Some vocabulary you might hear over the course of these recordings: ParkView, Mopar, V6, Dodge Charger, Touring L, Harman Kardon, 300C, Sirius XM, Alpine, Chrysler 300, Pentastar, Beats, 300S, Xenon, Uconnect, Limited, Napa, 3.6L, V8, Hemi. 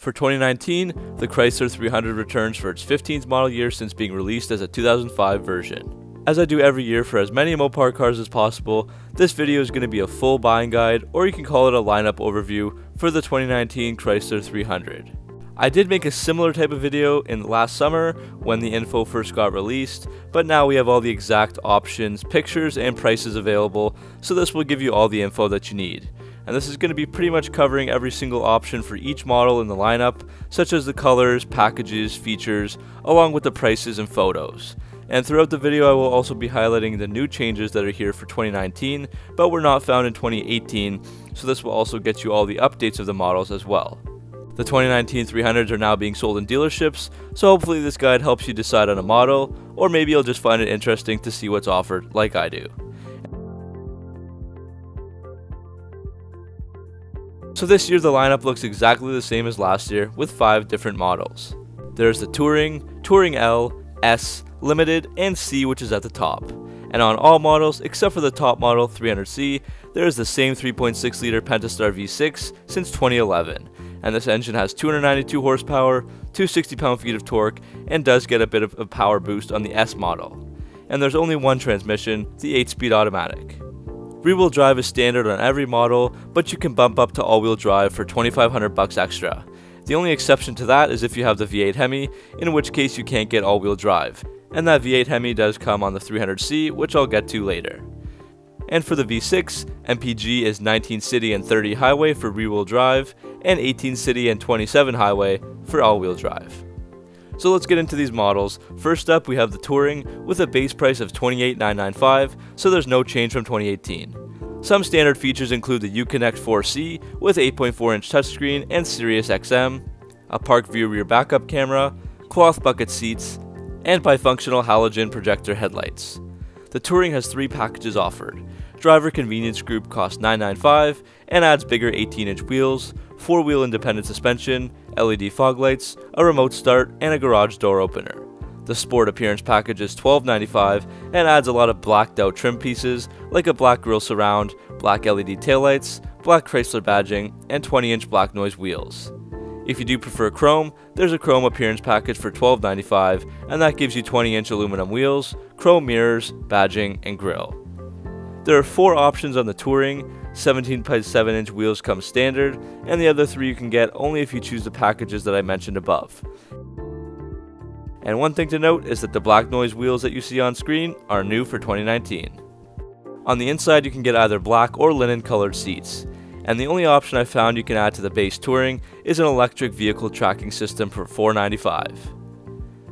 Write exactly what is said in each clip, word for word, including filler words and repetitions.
For twenty nineteen, the Chrysler three hundred returns for its fifteenth model year since being released as a two thousand five version. As I do every year for as many Mopar cars as possible, this video is going to be a full buying guide, or you can call it a lineup overview, for the twenty nineteen Chrysler three hundred. I did make a similar type of video in last summer when the info first got released, but now we have all the exact options, pictures, and prices available, so this will give you all the info that you need. And this is going to be pretty much covering every single option for each model in the lineup, such as the colors, packages, features, along with the prices and photos. And throughout the video I will also be highlighting the new changes that are here for twenty nineteen, but were not found in twenty eighteen, so this will also get you all the updates of the models as well. The twenty nineteen three hundreds are now being sold in dealerships, so hopefully this guide helps you decide on a model, or maybe you'll just find it interesting to see what's offered like I do. So this year the lineup looks exactly the same as last year with five different models. There's the Touring, Touring L, S, Limited, and C, which is at the top. And on all models except for the top model three hundred C, there is the same three point six liter Pentastar V six since twenty eleven. And this engine has two hundred ninety-two horsepower, two hundred sixty pound-feet of torque, and does get a bit of a power boost on the S model. And there's only one transmission, the eight speed automatic. Rear-wheel drive is standard on every model, but you can bump up to all-wheel drive for twenty-five hundred bucks extra. The only exception to that is if you have the V eight Hemi, in which case you can't get all-wheel drive. And that V eight Hemi does come on the three hundred C, which I'll get to later. And for the V six, M P G is nineteen city and thirty highway for rear-wheel drive, and eighteen city and twenty-seven highway for all-wheel drive. So let's get into these models. First up we have the Touring with a base price of twenty-eight thousand nine hundred ninety-five dollars, so there's no change from twenty eighteen. Some standard features include the Uconnect four C with eight point four inch touchscreen and Sirius X M, a ParkView rear backup camera, cloth bucket seats, and bifunctional halogen projector headlights. The Touring has three packages offered. Driver convenience group costs nine hundred ninety-five dollars and adds bigger eighteen inch wheels, four wheel independent suspension, L E D fog lights, a remote start, and a garage door opener. The sport appearance package is twelve ninety-five dollars and adds a lot of blacked out trim pieces like a black grille surround, black L E D taillights, black Chrysler badging, and twenty inch black noise wheels. If you do prefer chrome, there's a chrome appearance package for twelve ninety-five dollars and that gives you twenty inch aluminum wheels, chrome mirrors, badging, and grille. There are four options on the Touring. seventeen point seven inch wheels come standard, and the other three you can get only if you choose the packages that I mentioned above. And one thing to note is that the black noise wheels that you see on screen are new for twenty nineteen. On the inside you can get either black or linen colored seats, and the only option I found you can add to the base Touring is an electric vehicle tracking system for four ninety-five dollars.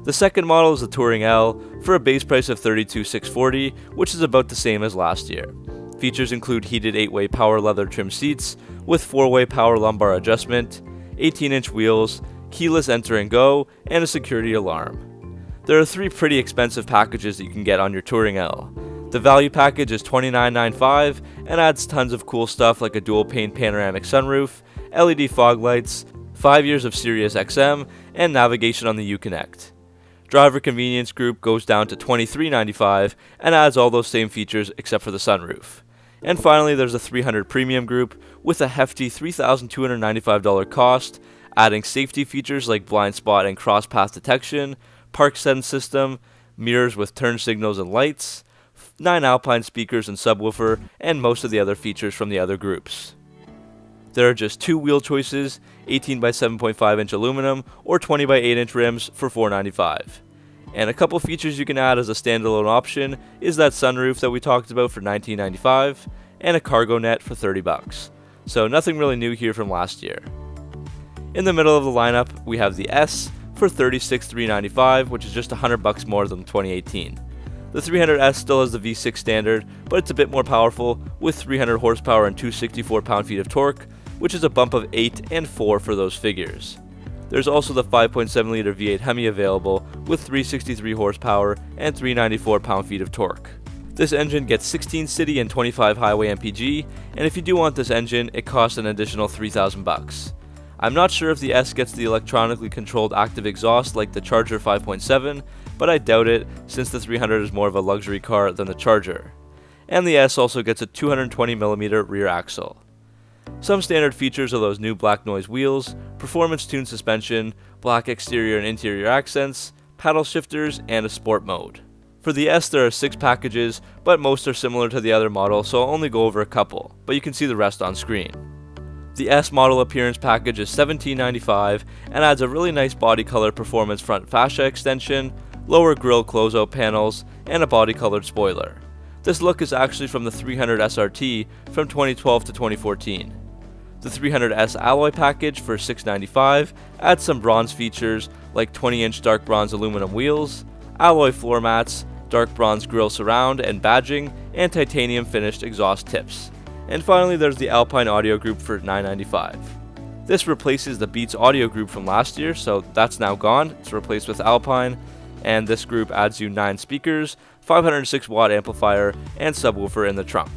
The second model is the Touring L for a base price of thirty-two thousand six hundred forty dollars, which is about the same as last year. Features include heated eight way power leather trim seats with four way power lumbar adjustment, eighteen inch wheels, keyless enter and go, and a security alarm. There are three pretty expensive packages that you can get on your Touring L. The value package is twenty-nine ninety-five dollars and adds tons of cool stuff like a dual pane panoramic sunroof, L E D fog lights, five years of Sirius X M, and navigation on the Uconnect. Driver convenience group goes down to twenty-three ninety-five dollars and adds all those same features except for the sunroof. And finally, there's a three hundred Premium group with a hefty three thousand two hundred ninety-five dollars cost, adding safety features like blind spot and cross path detection, park sense system, mirrors with turn signals and lights, nine Alpine speakers and subwoofer, and most of the other features from the other groups. There are just two wheel choices, eighteen by seven point five inch aluminum or twenty by eight inch rims for four ninety-five dollars. And a couple features you can add as a standalone option is that sunroof that we talked about for nineteen ninety-five dollars and a cargo net for thirty bucks. So nothing really new here from last year. In the middle of the lineup, we have the S for thirty-six thousand three hundred ninety-five dollars, which is just one hundred bucks more than twenty eighteen. The three hundred S still has the V six standard, but it's a bit more powerful with three hundred horsepower and two hundred sixty-four pound-feet of torque, which is a bump of eight and four for those figures. There's also the five point seven liter V eight Hemi available with three hundred sixty-three horsepower and three hundred ninety-four pound-feet of torque. This engine gets sixteen city and twenty-five highway M P G, and if you do want this engine, it costs an additional three thousand bucks. I'm not sure if the S gets the electronically controlled active exhaust like the Charger five point seven, but I doubt it since the three hundred is more of a luxury car than the Charger. And the S also gets a two hundred twenty millimeter rear axle. Some standard features are those new black noise wheels, performance-tuned suspension, black exterior and interior accents, paddle shifters, and a sport mode. For the S there are six packages, but most are similar to the other model, so I'll only go over a couple, but you can see the rest on screen. The S model appearance package is seventeen ninety-five dollars and adds a really nice body color performance front fascia extension, lower grille closeout panels, and a body colored spoiler. This look is actually from the three hundred S R T from twenty twelve to twenty fourteen. The three hundred S alloy package for six ninety-five dollars adds some bronze features like twenty inch dark bronze aluminum wheels, alloy floor mats, dark bronze grille surround and badging, and titanium finished exhaust tips. And finally there's the Alpine audio group for nine ninety-five dollars. This replaces the Beats audio group from last year, so that's now gone, it's replaced with Alpine, and this group adds you nine speakers, five hundred six watt amplifier, and subwoofer in the trunk.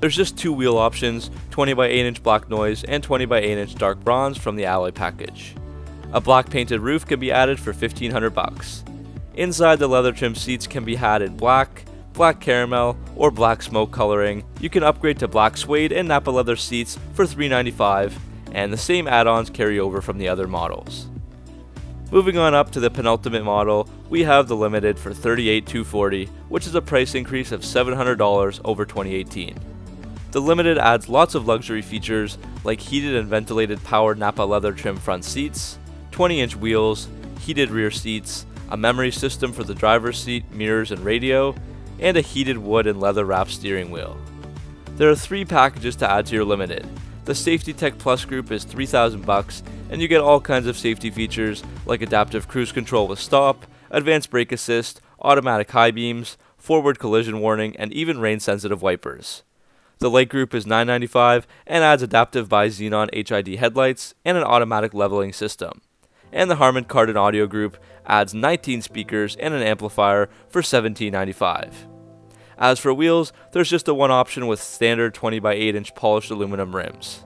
There's just two wheel options, twenty by eight inch black noise and twenty by eight inch dark bronze from the alloy package. A black painted roof can be added for fifteen hundred bucks. Inside the leather trim seats can be had in black, black caramel, or black smoke coloring. You can upgrade to black suede and Napa leather seats for three ninety-five dollars, and the same add-ons carry over from the other models. Moving on up to the penultimate model, we have the Limited for thirty-eight thousand two hundred forty dollars, which is a price increase of seven hundred dollars over twenty eighteen. The Limited adds lots of luxury features like heated and ventilated powered Napa leather trim front seats, twenty inch wheels, heated rear seats, a memory system for the driver's seat, mirrors and radio, and a heated wood and leather wrapped steering wheel. There are three packages to add to your Limited. The Safety Tech Plus group is three thousand bucks, and you get all kinds of safety features like adaptive cruise control with stop, advanced brake assist, automatic high beams, forward collision warning, and even rain sensitive wipers. The Light group is nine ninety-five dollars and adds adaptive by Xenon H I D headlights and an automatic leveling system. And the Harman Kardon audio group adds nineteen speakers and an amplifier for seventeen ninety-five dollars. As for wheels, there's just the one option with standard twenty by eight inch polished aluminum rims.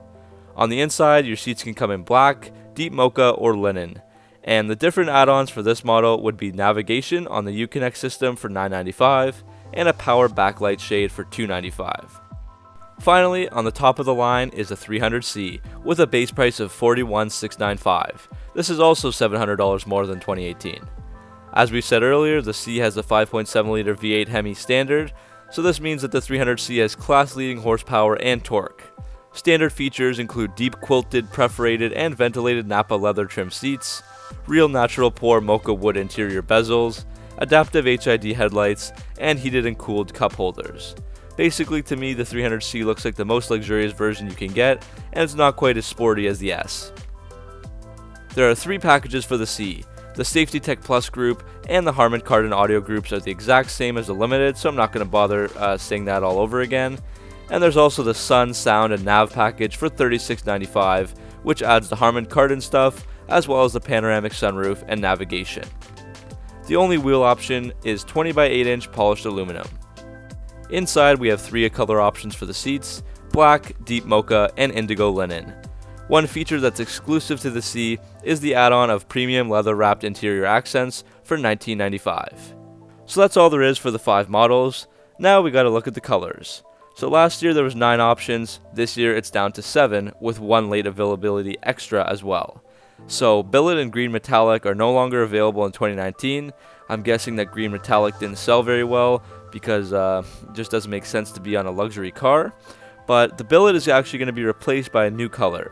On the inside, your seats can come in black, deep mocha, or linen. And the different add-ons for this model would be navigation on the Uconnect system for nine ninety-five dollars and a power backlight shade for two ninety-five dollars. Finally, on the top of the line is a three hundred C with a base price of forty-one thousand six hundred ninety-five dollars. This is also seven hundred dollars more than twenty eighteen. As we said earlier, the C has the five point seven liter V eight Hemi standard, so this means that the three hundred C has class-leading horsepower and torque. Standard features include deep quilted, perforated, and ventilated Napa leather trim seats, real natural pore mocha wood interior bezels, adaptive H I D headlights, and heated and cooled cup holders. Basically, to me, the three hundred C looks like the most luxurious version you can get, and it's not quite as sporty as the S. There are three packages for the C. The Safety Tech Plus group and the Harman Kardon audio groups are the exact same as the Limited, so I'm not going to bother uh, saying that all over again. And there's also the Sun, Sound, and Nav package for thirty-six ninety-five dollars, which adds the Harman Kardon stuff, as well as the panoramic sunroof and navigation. The only wheel option is twenty by eight inch polished aluminum. Inside, we have three color options for the seats: black, deep mocha, and indigo linen. One feature that's exclusive to the C is the add-on of premium leather-wrapped interior accents for nineteen ninety-five dollars. So that's all there is for the five models. Now we gotta look at the colors. So last year there was nine options, this year it's down to seven, with one late availability extra as well. So billet and green metallic are no longer available in twenty nineteen. I'm guessing that green metallic didn't sell very well, because uh, it just doesn't make sense to be on a luxury car. But the billet is actually going to be replaced by a new color.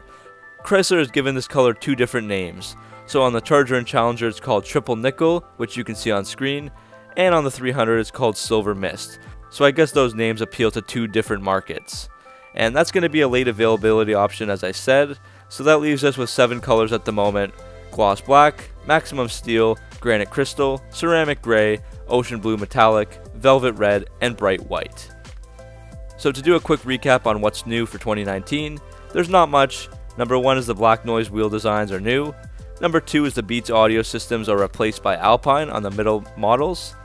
Chrysler has given this color two different names. So on the Charger and Challenger it's called Triple Nickel, which you can see on screen, and on the three hundred it's called Silver Mist. So I guess those names appeal to two different markets. And that's going to be a late availability option, as I said, so that leaves us with seven colors at the moment: gloss black, maximum steel, granite crystal, ceramic gray, ocean blue metallic, velvet red, and bright white. So to do a quick recap on what's new for twenty nineteen, there's not much. Number one is the black noise wheel designs are new. Number two is the Beats audio systems are replaced by Alpine on the middle models.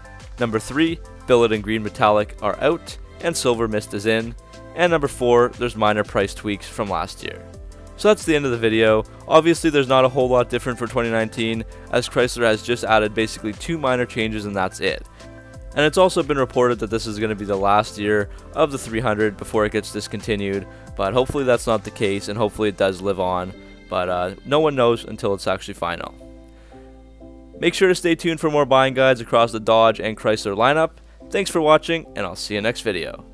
Number three, Billet and Green Metallic are out, and Silver Mist is in. And number four, there's minor price tweaks from last year. So that's the end of the video. Obviously there's not a whole lot different for twenty nineteen, as Chrysler has just added basically two minor changes and that's it. And it's also been reported that this is going to be the last year of the three hundred before it gets discontinued, but hopefully that's not the case and hopefully it does live on, but uh, no one knows until it's actually final. Make sure to stay tuned for more buying guides across the Dodge and Chrysler lineup. Thanks for watching, and I'll see you next video.